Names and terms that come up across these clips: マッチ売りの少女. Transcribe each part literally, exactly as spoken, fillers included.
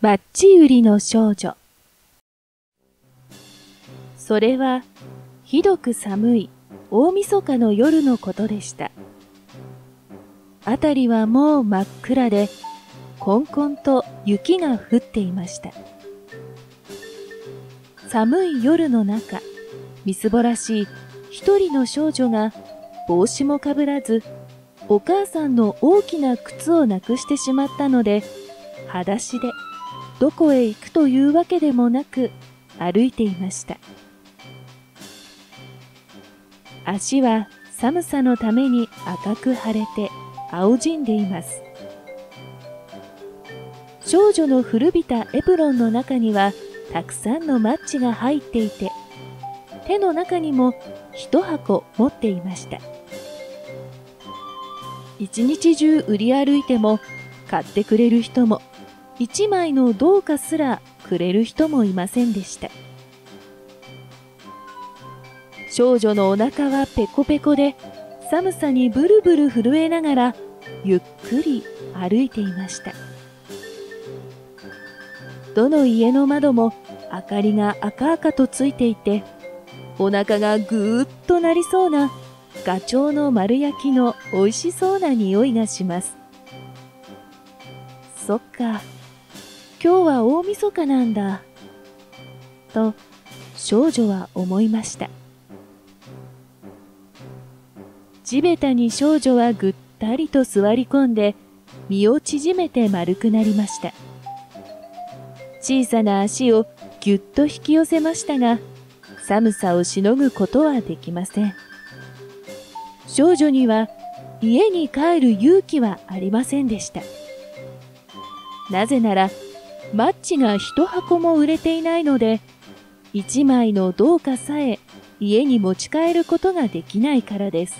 バッチ売りの少女。それはひどく寒い大晦日の夜のことでした。あたりはもう真っ暗で、こんこんと雪が降っていました。寒い夜の中、みすぼらしい一人の少女が帽子もかぶらず、お母さんの大きな靴をなくしてしまったので、裸足でどこへ行くというわけでもなく歩いていました。足は寒さのために赤く腫れて青じんでいます。少女の古びたエプロンの中にはたくさんのマッチが入っていて、手の中にも一箱持っていました。一日中売り歩いても、買ってくれる人も、一枚の銅貨すらくれる人もいませんでした。少女のお腹はペコペコで、寒さにブルブル震えながらゆっくり歩いていました。どの家の窓も明かりが赤々とついていて、お腹がぐーっとなりそうなガチョウの丸焼きの美味しそうな匂いがします。そっか、今日は大晦日なんだ、と少女は思いました。地べたに少女はぐったりと座り込んで、身を縮めて丸くなりました。小さな足をぎゅっと引き寄せましたが、寒さをしのぐことはできません。少女には家に帰る勇気はありませんでした。なぜならマッチが一箱も売れていないので、一枚の銅貨さえ家に持ち帰ることができないからです。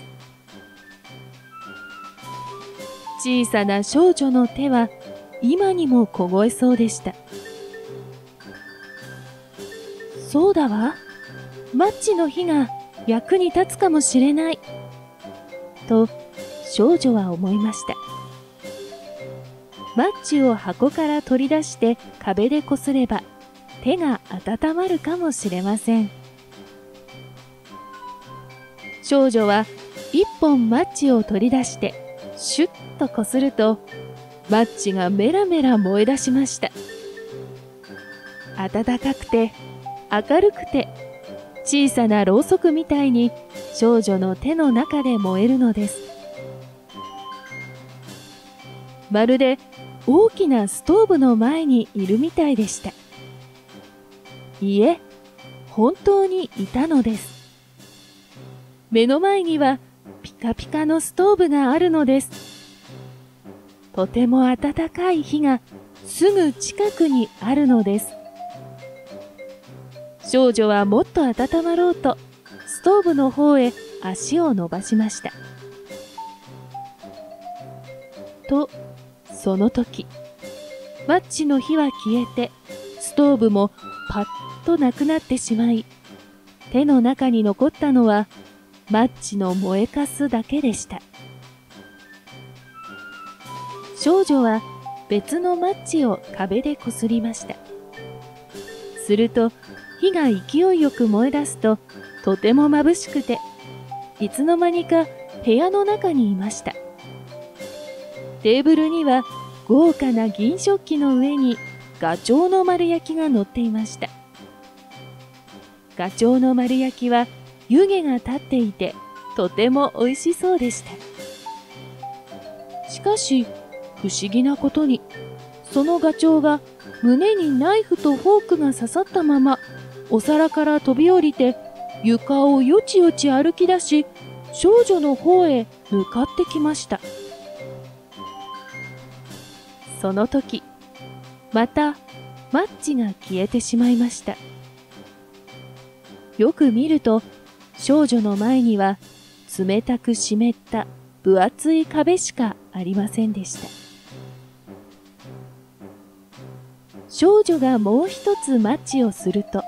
小さな少女の手は今にも凍えそうでした。そうだわ、マッチの火が役に立つかもしれない、と少女は思いました。マッチを箱から取り出して壁でこすれば、手が温まるかもしれません。少女は一本マッチを取り出してシュッとこすると、マッチがメラメラ燃え出しました。暖かくて明るくて、小さなろうそくみたいに少女の手の中で燃えるのです。まるで大きなストーブの前にいるみたいでした。いえ、本当にいたのです。目の前にはピカピカのストーブがあるのです。とても暖かい火がすぐ近くにあるのです。少女はもっと温まろうと、ストーブの方へ足を伸ばしました。と、その時、マッチの火は消えて、ストーブもパッとなくなってしまい、手の中に残ったのは、マッチの燃えかすだけでした。少女は別のマッチを壁でこすりました。すると、火が勢いよく燃え出すと、とても眩しくて、いつの間にか部屋の中にいました。テーブルには豪華な銀食器の上にガチョウの丸焼きが乗っていました。ガチョウの丸焼きは湯気が立っていて、とても美味しそうでした。しかし、不思議なことに、そのガチョウが胸にナイフとフォークが刺さったまま、お皿から飛び降りて、床をよちよち歩き出し、少女の方へ向かってきました。その時、またマッチが消えてしまいました。よく見ると、少女の前には冷たく湿った分厚い壁しかありませんでした。少女がもう一つマッチをすると、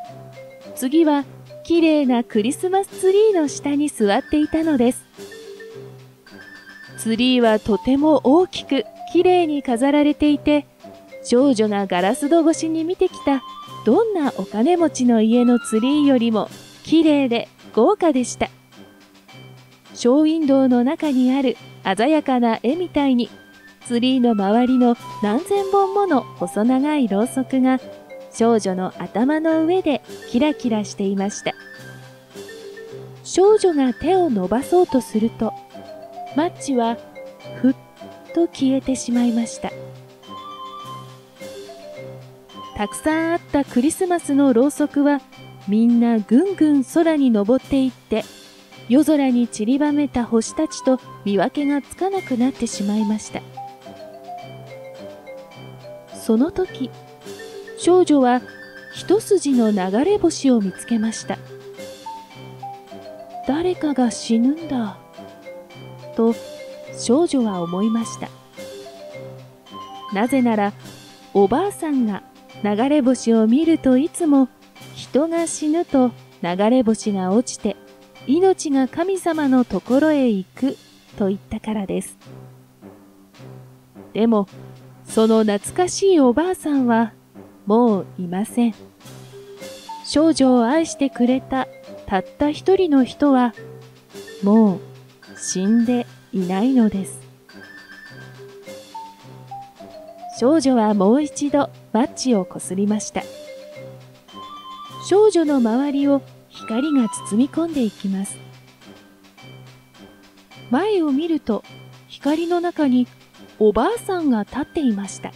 次はきれいなクリスマスツリーの下に座っていたのです。ツリーはとても大きくきれいに飾られていて、少女がガラス戸越しに見てきたどんなお金持ちの家のツリーよりも綺麗で豪華でした。ショーウィンドウの中にある鮮やかな絵みたいにツリーの周りの何千本もの細長いろうそくが少女の頭の上でキラキラしていました。少女が手を伸ばそうとするとマッチはふっと消えてしまいました。たくさんあったクリスマスのろうそくはみんなぐんぐん空に登っていって夜空に散りばめた星たちと見分けがつかなくなってしまいました。その時少女は一筋の流れ星を見つけました。誰かが死ぬんだと少女は思いました。なぜならおばあさんが流れ星を見るといつも人が死ぬと流れ星が落ちて命が神様のところへ行くと言ったからです。でもその懐かしいおばあさんはもういません。少女を愛してくれたたった一人の人はもう死んでいないのです。少女はもう一度マッチをこすりました。少女の周りを光が包み込んでいきます。前を見ると光の中におばあさんが立っていました。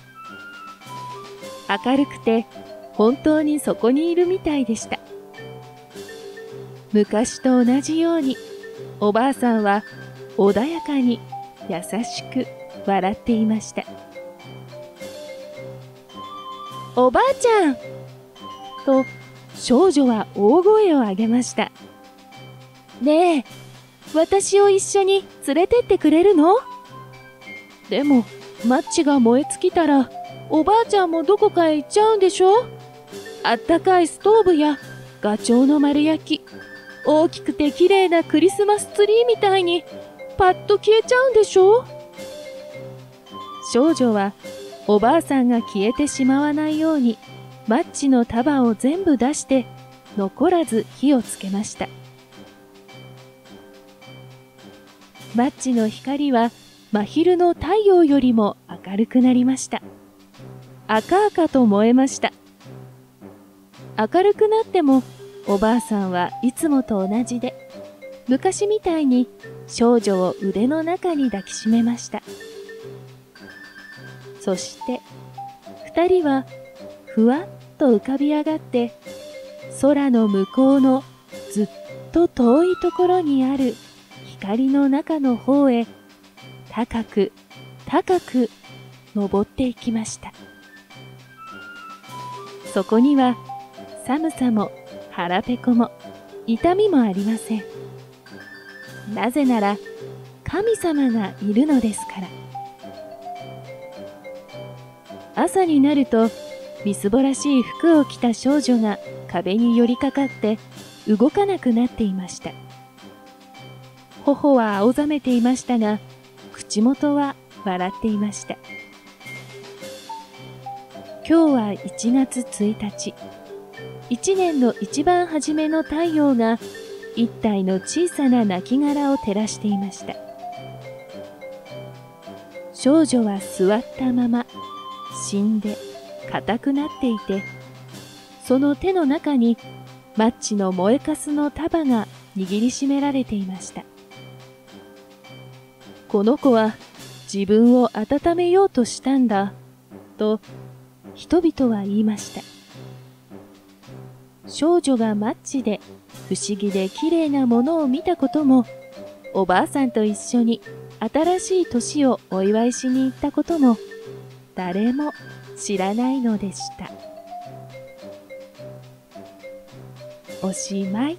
明るくて本当にそこにいるみたいでした。昔と同じようにおばあさんは穏やかに優しく笑っていました。おばあちゃんと少女は大声を上げました。ねえ、私を一緒に連れてってくれるの？でもマッチが燃え尽きたらおばあちゃんもどこかへ行っちゃうんでしょ？あったかいストーブやガチョウの丸焼き、大きくて綺麗なクリスマスツリーみたいにパッと消えちゃうんでしょ？少女はおばあさんが消えてしまわないようにマッチの束を全部出して残らず火をつけました。マッチの光は真昼の太陽よりも明るくなりました。赤々と燃えました。明るくなってもおばあさんはいつもと同じで、昔みたいに少女を腕の中に抱きしめました。そして、二人はふわっと浮かび上がって、空の向こうのずっと遠いところにある光の中の方へ、高く高く登っていきました。そこには寒さも腹ペコも痛みもありません。なぜなら神様がいるのですから。朝になるとみすぼらしい服を着た少女が壁に寄りかかって動かなくなっていました。頬は青ざめていましたが口元は笑っていました。今日はいちがつついたち、一年の一番初めの太陽が一体の小さな亡骸を照らしていました。少女は座ったまま死んで固くなっていて、その手の中にマッチの燃えかすの束が握りしめられていました。この子は自分を温めようとしたんだと人々は言いました。少女がマッチで不思議で綺麗なものを見たことも、おばあさんと一緒に新しい年をお祝いしに行ったことも誰も知らないのでした。おしまい。